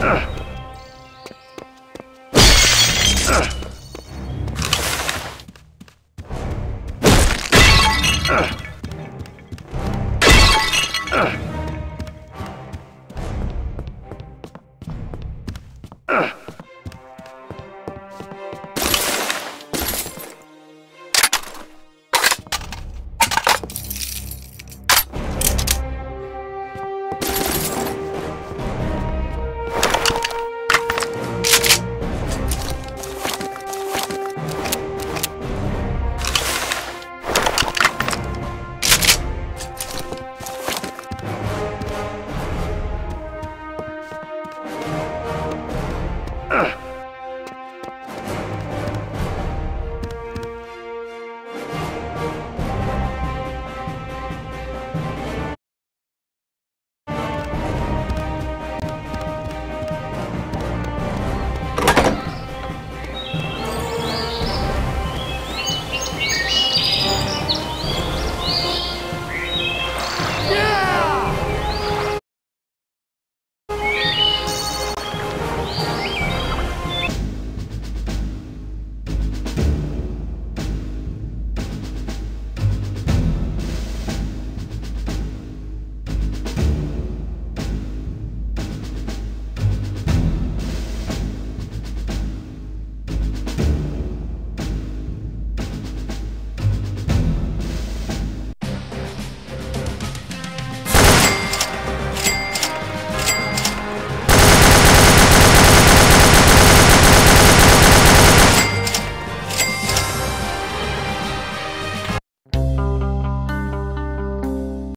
Ugh!